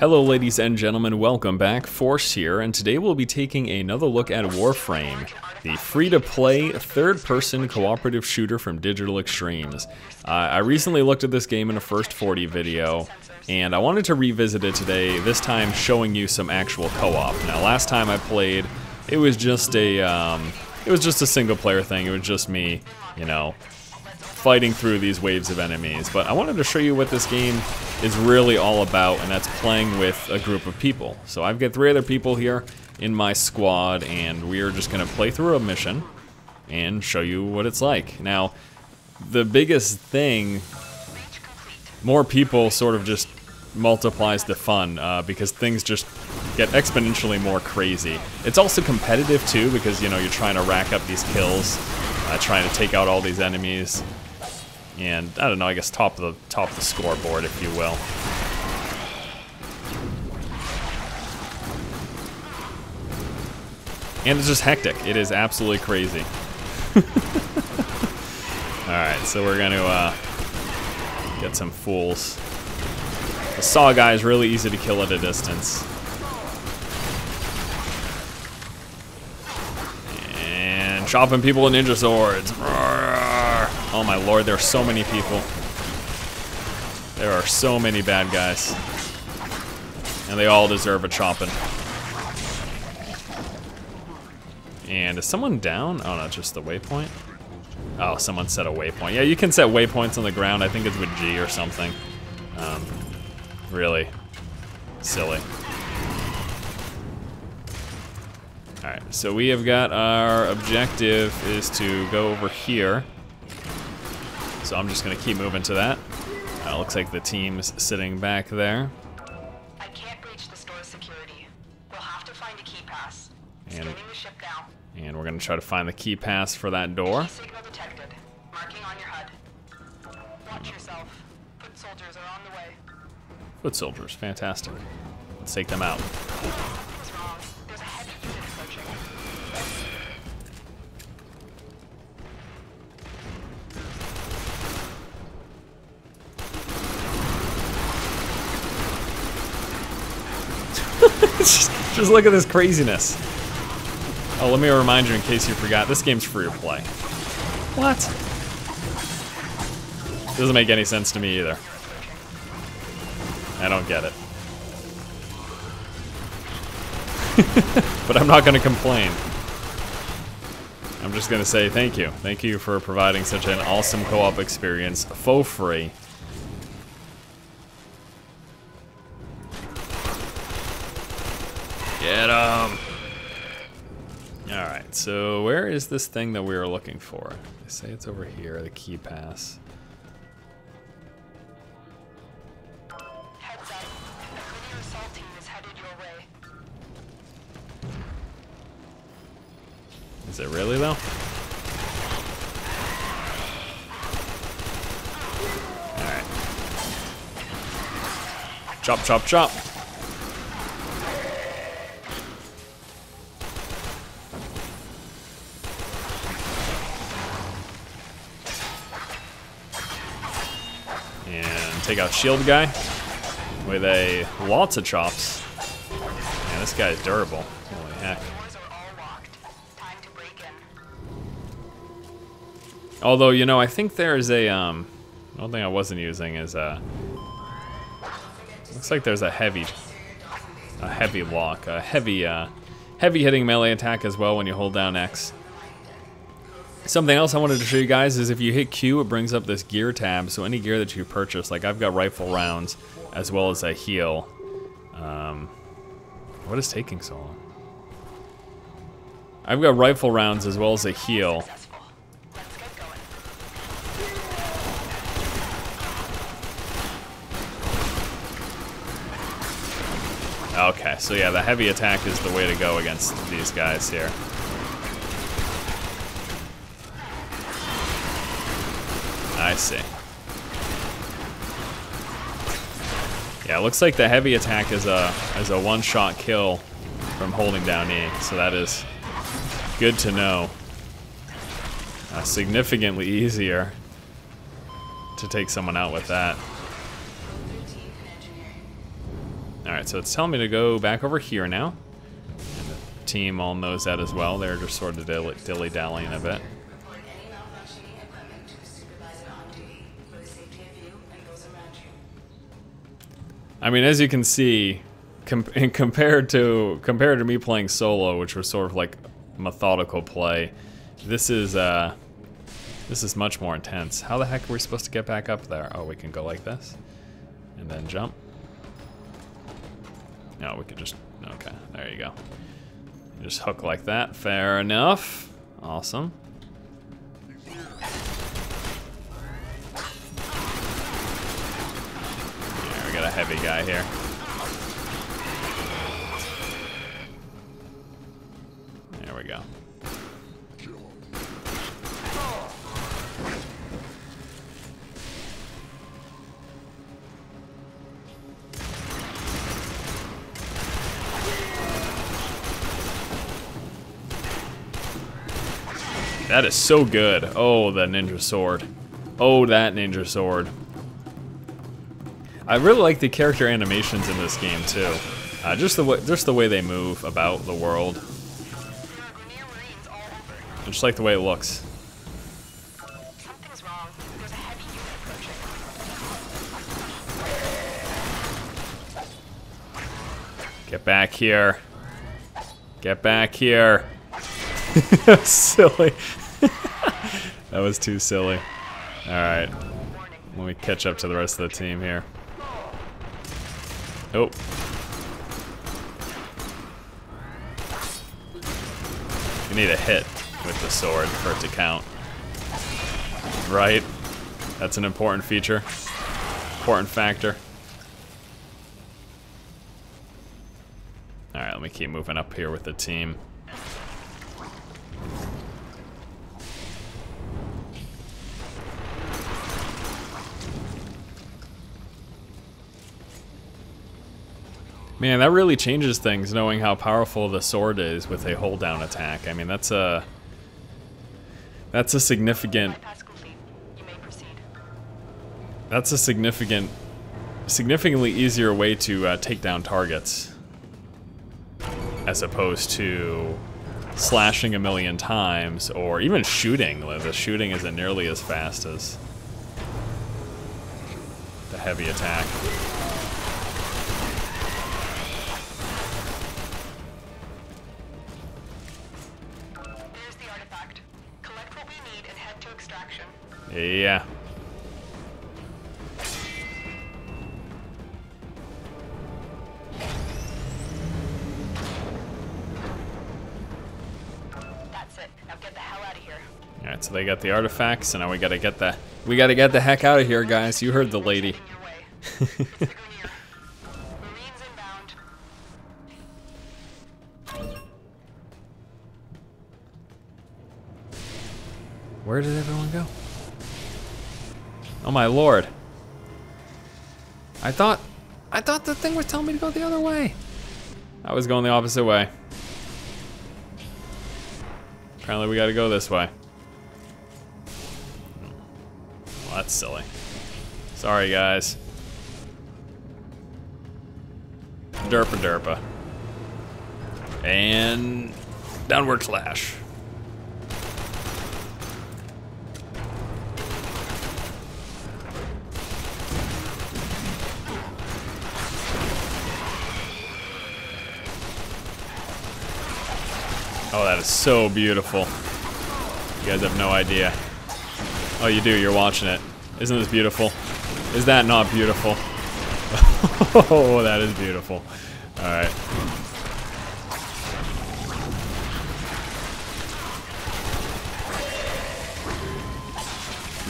Hello ladies and gentlemen, welcome back, Force here, and today we'll be taking another look at Warframe, the free-to-play third-person cooperative shooter from Digital Extremes. I recently looked at this game in a First 40 video, and I wanted to revisit it today, this time showing you some actual co-op. Now last time I played, it was just a single-player thing, it was just me, you know, fighting through these waves of enemies, but I wanted to show you what this game is really all about, and that's playing with a group of people. So I've got 3 other people here in my squad, and we're just gonna play through a mission and show you what it's like. Now, the biggest thing, more people sort of just multiplies the fun, because things just get exponentially more crazy. It's also competitive too, because you know, you're trying to rack up these kills, trying to take out all these enemies. And I don't know, I guess top the scoreboard, if you will. And it's just hectic. It is absolutely crazy. Alright, so we're gonna get some fools. The saw guy is really easy to kill at a distance. And chopping people with ninja swords. Oh my lord, there are so many people. There are so many bad guys. And they all deserve a chopping. And is someone down? Oh no, just the waypoint. Oh, someone set a waypoint. Yeah, you can set waypoints on the ground. I think it's with G or something. Really silly. Alright, so we have got our objective is to go over here. So I'm just gonna keep moving to that. Looks like the team's sitting back there. I can't breach the store's security. We'll have to find a key pass. Scanning the ship now. And we're gonna try to find the key pass for that door. Key signal detected. Marking on your HUD. Watch yourself. Foot soldiers are on the way. Foot soldiers, fantastic. Let's take them out. What's wrong? There's a heavy unit approaching. Just look at this craziness. Oh, let me remind you in case you forgot, this game's free to play. What? Doesn't make any sense to me either. I don't get it. But I'm not gonna complain. I'm just gonna say thank you. Thank you for providing such an awesome co-op experience for free. Get 'em! Alright, so where is this thing that we were looking for? They say it's over here, the key pass. Heads up, a clear assault team is headed your way. Is it really though? Alright. Chop, chop, chop! Take out shield guy with a lots of chops. Man, this guy is durable. Holy heck. Although, you know, I think there's a one thing I wasn't using is looks like there's a heavy lock, a heavy hitting melee attack as well when you hold down X. Something else I wanted to show you guys is if you hit Q, it brings up this gear tab, so any gear that you purchase, like I've got rifle rounds, as well as a heal. What is taking so long? I've got rifle rounds as well as a heal. Okay, so yeah, the heavy attack is the way to go against these guys here. I see. Yeah, it looks like the heavy attack is a one-shot kill from holding down E, so that is good to know. Significantly easier to take someone out with that. Alright, so it's telling me to go back over here now. And the team all knows that as well. They're just sort of dilly-dallying a bit. I mean, as you can see, compared to me playing solo, which was sort of like methodical play, this is much more intense. How the heck are we supposed to get back up there? Oh, we can go like this, and then jump. No, we could just, okay, there you go. Just hook like that, fair enough. Awesome. Yeah, we got a heavy guy here. There we go. That is so good. Oh, that ninja sword. Oh, that ninja sword. I really like the character animations in this game too. Just the way they move about the world. I just like the way it looks. Something's wrong. There's a heavy unit approaching. Get back here. Get back here. That was silly. That was too silly. Alright. Let me catch up to the rest of the team here. Oh. You need a hit with the sword for it to count. Right? That's an important feature. Important factor. Alright, let me keep moving up here with the team. Man, that really changes things, knowing how powerful the sword is with a hold-down attack. I mean, that's a significantly easier way to take down targets, as opposed to slashing a million times or even shooting. The shooting isn't nearly as fast as the heavy attack. Yeah. That's it. Now get the hell out of here. All right, so they got the artifacts, so now we gotta get the heck out of here, guys. You heard the lady. Where did everyone go? Oh my lord. I thought the thing was telling me to go the other way. I was going the opposite way. Apparently we gotta go this way. Well, that's silly. Sorry guys. Derpa derpa. And downward slash. Oh, that is so beautiful. You guys have no idea. Oh, you do, you're watching it. Isn't this beautiful? Is that not beautiful? Oh, that is beautiful. All right.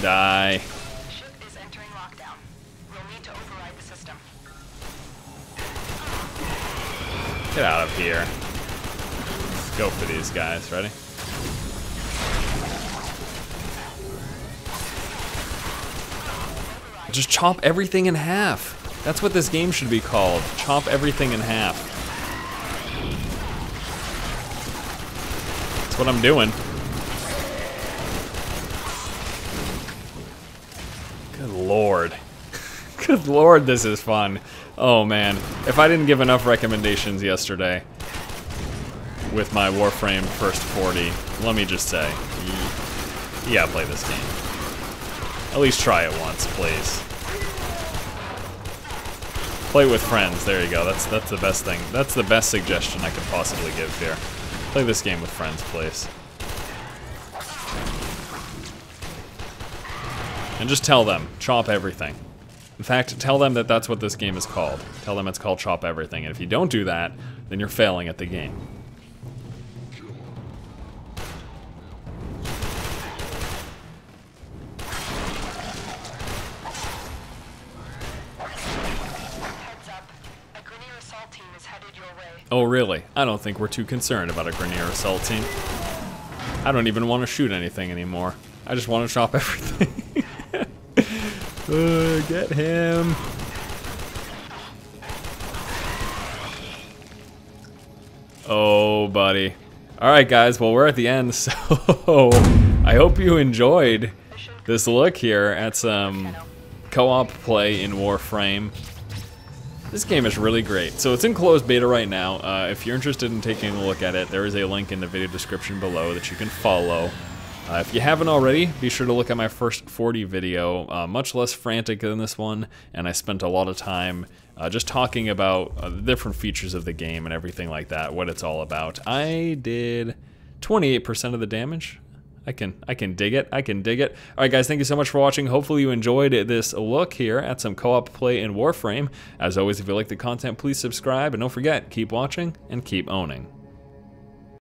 Die. Ship is entering lockdown. We'll need to override the system. Get out of here. Go for these guys, ready? Just chop everything in half. That's what this game should be called. Chop everything in half. That's what I'm doing. Good lord. Good lord, this is fun. Oh man, if I didn't give enough recommendations yesterday with my Warframe first 40, let me just say, yeah, play this game. At least try it once, please. Play with friends, there you go, that's the best thing. That's the best suggestion I could possibly give here. Play this game with friends, please. And just tell them, chop everything. In fact, tell them that that's what this game is called. Tell them it's called Chop Everything, and if you don't do that, then you're failing at the game. Oh really? I don't think we're too concerned about a Grenadier Assault team. I don't even want to shoot anything anymore. I just want to chop everything. Get him. Oh buddy. Alright guys, well we're at the end, so I hope you enjoyed this look here at some co-op play in Warframe. This game is really great. So it's in closed beta right now. If you're interested in taking a look at it, there is a link in the video description below that you can follow. If you haven't already, be sure to look at my first 40 video, much less frantic than this one, and I spent a lot of time just talking about the different features of the game and everything like that, what it's all about. I did 28% of the damage. I can dig it, I can dig it. All right guys, thank you so much for watching. Hopefully you enjoyed this look here at some co-op play in Warframe. As always, if you like the content, please subscribe, and don't forget, keep watching and keep owning.